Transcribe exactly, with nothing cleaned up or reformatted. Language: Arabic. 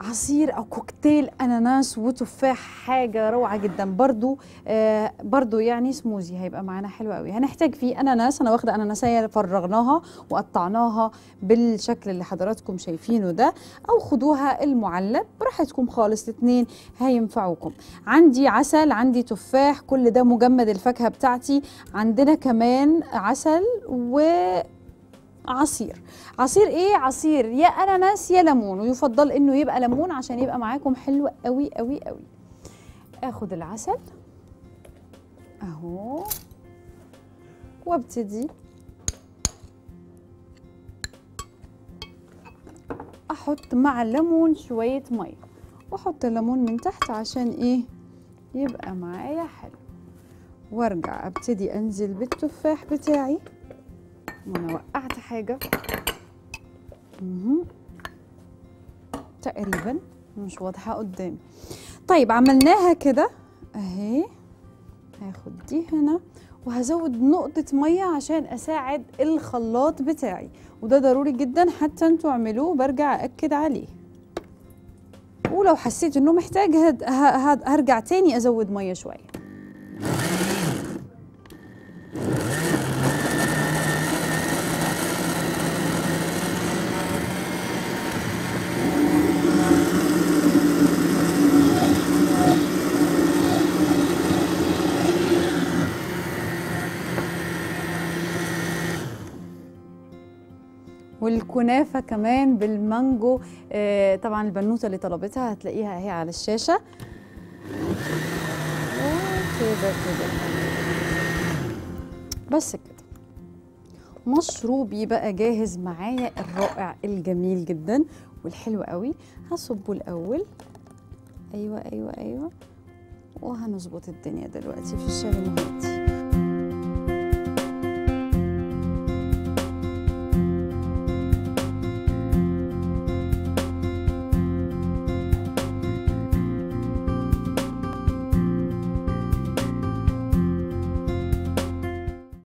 عصير أو كوكتيل أناناس وتفاح، حاجة روعة جدا. برضو آه برضو يعني سموزي هيبقى معانا حلو قوي. هنحتاج فيه أناناس، أنا واخدة أناناسية فرغناها وقطعناها بالشكل اللي حضراتكم شايفينه ده، أو خدوها المعلب براحتكم خالص، الاتنين هينفعوكم. عندي عسل، عندي تفاح، كل ده مجمد الفاكهة بتاعتي. عندنا كمان عسل و عصير. عصير ايه؟ عصير يا اناناس يا ليمون، ويفضل انه يبقى ليمون عشان يبقى معاكم حلو قوي قوي قوي. اخد العسل اهو وابتدي احط مع الليمون شويه ميه، واحط الليمون من تحت عشان ايه يبقى معايا حلو. وارجع ابتدي انزل بالتفاح بتاعي، وانا وقعت حاجه تقريبا مش واضحه قدامي. طيب عملناها كده اهي، هاخد دي هنا وهزود نقطه ميه عشان اساعد الخلاط بتاعي، وده ضروري جدا حتى انتوا اعملوه، برجع اكد عليه. ولو حسيت انه محتاج هد هد هرجع تاني ازود ميه شويه. والكنافة كمان بالمانجو، آه طبعا البنوتة اللي طلبتها هتلاقيها اهي على الشاشة كده كده. بس كده مشروبي بقى جاهز معايا الرائع الجميل جدا والحلو قوي. هصبه الأول، أيوة أيوة أيوة، وهنظبط الدنيا دلوقتي في الشاليمارتي.